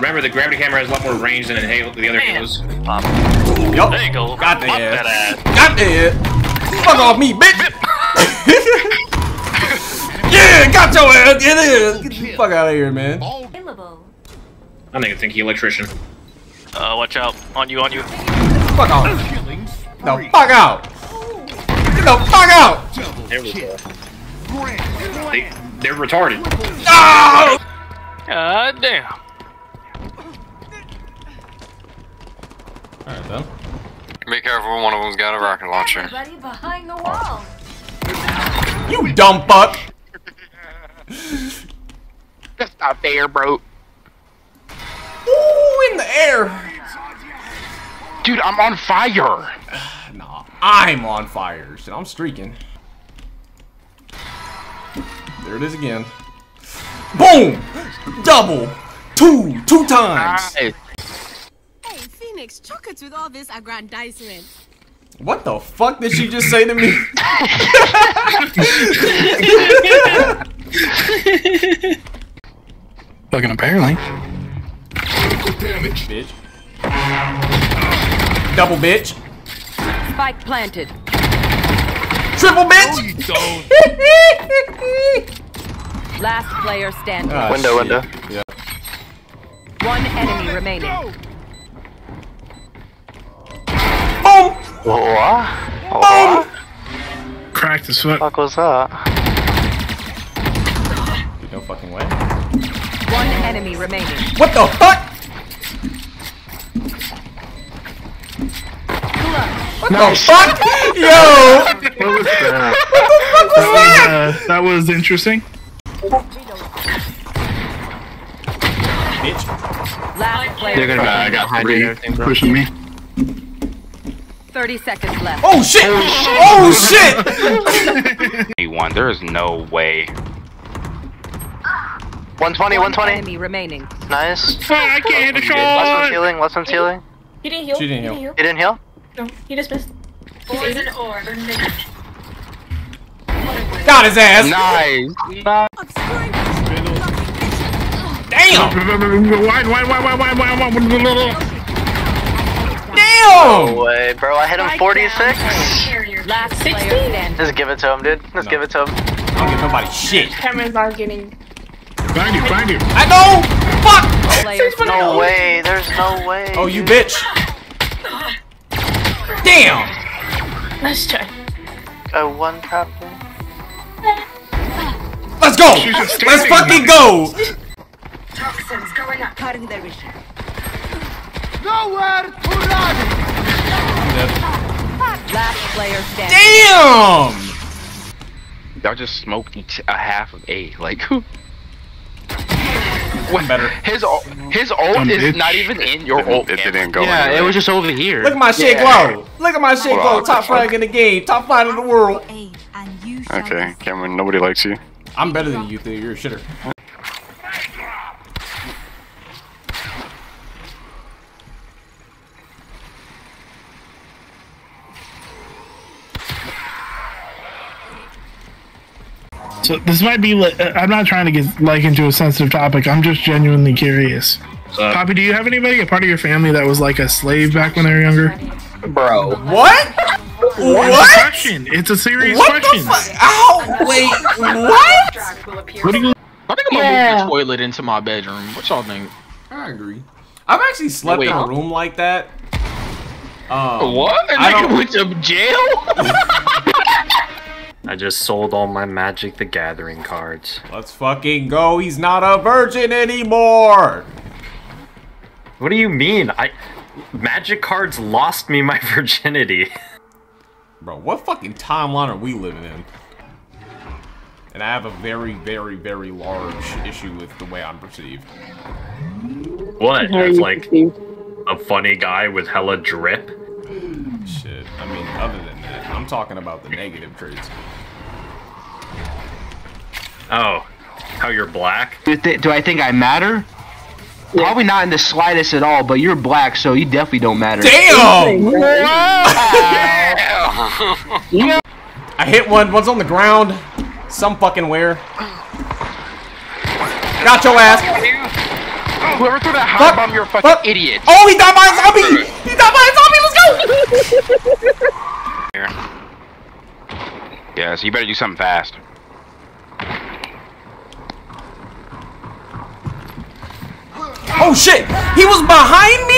Remember, the gravity camera has a lot more range than in Halo, the other Halos. Yup. There you go. God damn. God damn. Fuck off me, bitch. Yeah, got your ass. Get in. Get the fuck out of here, man. I don't even think he electrician. Watch out. On you, on you. Fuck off. The fuck out. Get the fuck out. There we go. They're retarded. Oh! God damn. Alright, though. Be careful, one of them's got a rocket launcher. Everybody behind the wall. You dumb fuck! That's not fair, bro. Ooh, in the air! Dude, I'm on fire! Nah, I'm on fire, so I'm streaking. There it is again. Boom! Double! Two times! Nice. Chocolates with all this aggrandizement. What the fuck did she just say to me? Fucking apparently. Damage, bitch. Double bitch. Spike planted. Triple bitch. Oh, last player standing. Oh, window. Yeah. One enemy remaining. No. What? What? Cracked his foot. What the fuck was that? Dude, no fucking way. One enemy remaining. What the fuck? What the fuck? Yo! What was that? What the fuck was that? That was interesting. Bitch. Last player. They're gonna I got three pushing me. 30 seconds left. Oh shit! Oh shit! 21. There is no way. 120. 120. Enemy remaining. Nice. I can't hit a shot. Less than healing. Less than healing. He didn't heal. She didn't heal. He didn't heal. No. He just missed. He's an orb. Got his ass. Nice. Damn. Wide. No way, bro. I hit him 46. Last 60. Just give it to him, dude. Just give it to him. I don't give nobody shit. Cameron's not getting. Find you, find you. I know. Fuck. No way. There's no way. Oh, you bitch. Damn. Let's try. Go one tap. Let's go. Let's fucking go. Toxins going up. Cutting their vision. Nowhere to run! Last player standing. Damn! Y'all just smoked a half of A. Like, who? What better? His ult is not even in your ult. It didn't go. Yeah, it was just over here. Look at my shit glow. Look at my shit glow. Top flag in the game. Top flag in the world. Okay, Cameron, nobody likes you. I'm better than you. You're a shitter. So this might be I'm not trying to get into a sensitive topic. I'm just genuinely curious. Poppy, do you have anybody, a part of your family that was like a slave back when they were younger? Bro, what? What? Question. It's a serious question. What the fuck? Ow, wait, what? What do you? I think I'm gonna move the toilet into my bedroom. What y'all think? I agree. I've actually slept in a room like that. What? I went to jail. I just sold all my Magic the Gathering cards. Let's fucking go. He's not a virgin anymore. What do you mean? Magic cards lost me my virginity. Bro, what fucking timeline are we living in? And I have a very, very, very large issue with the way I'm perceived. What? As like a funny guy with hella drip? Shit. I mean, other than that, I'm talking about the negative traits. Oh, how you're black? Do I think I matter? Yeah. Probably not in the slightest at all, but you're black, so you definitely don't matter. Damn! I hit one. One's on the ground. Some fucking where. Got your ass. Whoever threw that hot bomb, you're a fucking idiot. Oh, he died by a zombie! He died by a zombie, let's go! Yeah, so you better do something fast. Oh shit! He was behind me?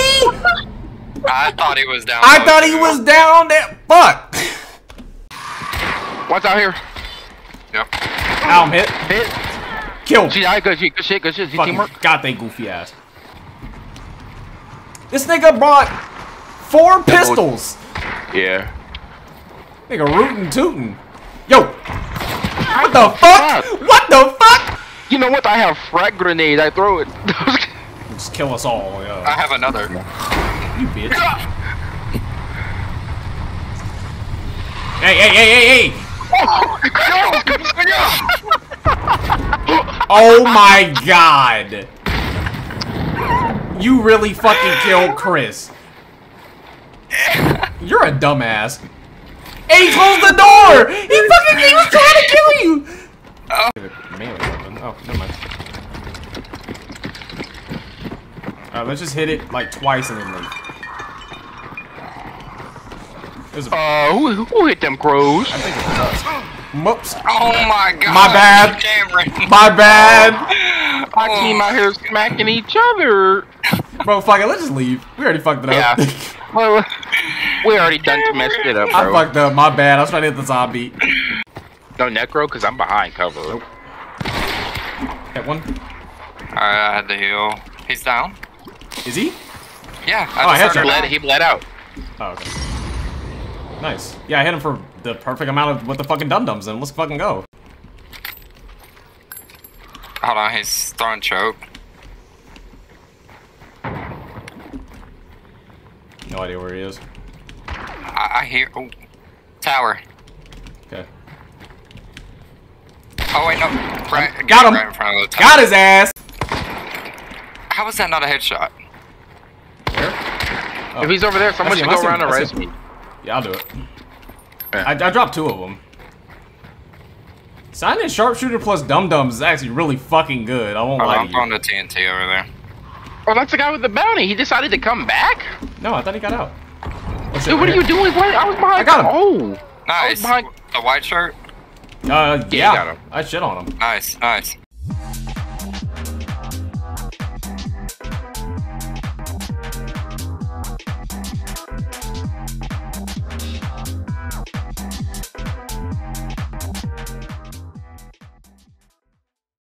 I thought he was down. I thought he was down that fuck! What's out here? Yep. Ow, I'm hit. Hit. Kill. Good shit. Teamwork. God, they goofy ass. This nigga brought 4 pistols. Yeah. Nigga rootin' tootin'. Yo. What the fuck? What the fuck? You know what? I have frag grenade. I throw it. Just kill us all. Yo. I have another. You bitch. Hey. Oh my god! You really fucking killed Chris. You're a dumbass. Hey, he closed the door! He was trying to kill you! Oh, never mind. Alright, let's just hit it like twice and then leave. Who hit them crows? I think it was us. Whoops. Oh my god. My bad. Cameron. My bad. Oh. My team out here smacking each other. Bro, fuck it. Let's just leave. We already fucked it up. Yeah. Well, we already done to mess it up, bro. I fucked up. My bad. I was trying to hit the zombie. No necro, because I'm behind cover. Nope. Hit one. Alright, I had to heal. He's down. Is he? Yeah. He bled out. Oh, okay. Nice. Yeah, I hit him for the perfect amount of what the fucking dum-dums in. Let's fucking go. Hold on, he's starting choke. No idea where he is. I hear... Oh. Tower. Okay. Oh, wait, no. Right, got him! Right in front of the tower. Got his ass! How was that not a headshot? Where? Oh. If he's over there, someone should go around and arrest me. Yeah, I'll do it. Yeah. I dropped 2 of them. Silent Sharpshooter plus Dum-Dums is actually really fucking good. I won't lie to you. I'm on the TNT over there. Oh, that's the guy with the bounty. He decided to come back? No, I thought he got out. Dude, what are you doing? What? I was behind. I got him. Oh. Nice. The white shirt? Yeah. I shit on him. Nice.